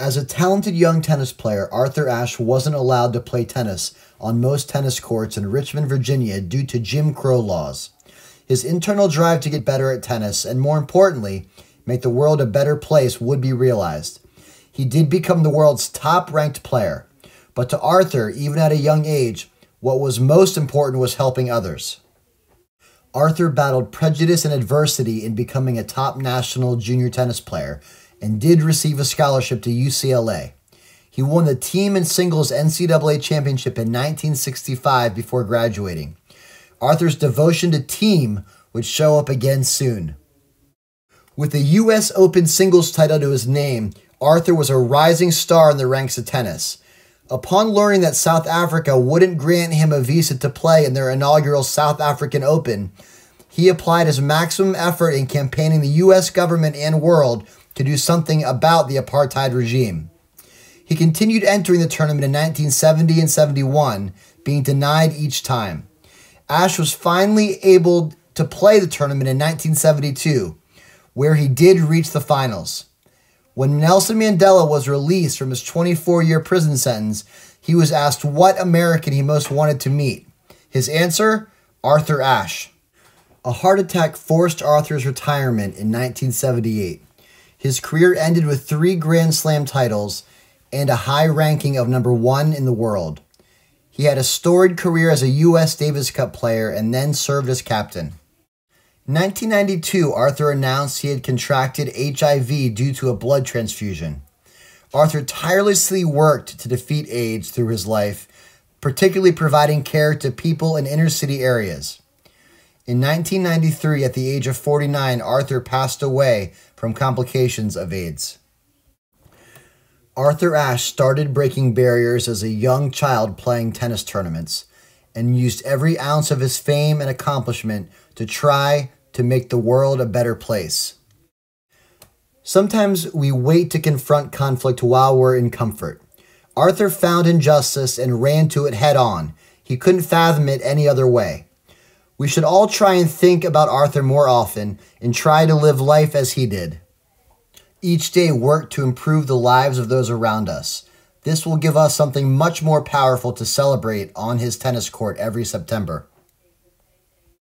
As a talented young tennis player, Arthur Ashe wasn't allowed to play tennis on most tennis courts in Richmond, Virginia due to Jim Crow laws. His internal drive to get better at tennis, and more importantly, make the world a better place, would be realized. He did become the world's top-ranked player, but to Arthur, even at a young age, what was most important was helping others. Arthur battled prejudice and adversity in becoming a top national junior tennis player, and did receive a scholarship to UCLA. He won the team and singles NCAA championship in 1965 before graduating. Arthur's devotion to team would show up again soon. With the U.S. Open singles title to his name, Arthur was a rising star in the ranks of tennis. Upon learning that South Africa wouldn't grant him a visa to play in their inaugural South African Open, he applied his maximum effort in campaigning the U.S. government and world to do something about the apartheid regime. He continued entering the tournament in 1970 and 71, being denied each time. Ashe was finally able to play the tournament in 1972, where he did reach the finals. When Nelson Mandela was released from his 24-year prison sentence, he was asked what American he most wanted to meet. His answer, Arthur Ashe. A heart attack forced Arthur's retirement in 1978. His career ended with 3 Grand Slam titles and a high ranking of #1 in the world. He had a storied career as a U.S. Davis Cup player and then served as captain. In 1992, Arthur announced he had contracted HIV due to a blood transfusion. Arthur tirelessly worked to defeat AIDS through his life, particularly providing care to people in inner-city areas. In 1993, at the age of 49, Arthur passed away from complications of AIDS. Arthur Ashe started breaking barriers as a young child playing tennis tournaments, and used every ounce of his fame and accomplishment to try to make the world a better place. Sometimes we wait to confront conflict while we're in comfort. Arthur found injustice and ran to it head-on. He couldn't fathom it any other way. We should all try and think about Arthur more often and try to live life as he did. Each day work to improve the lives of those around us. This will give us something much more powerful to celebrate on his tennis court every September.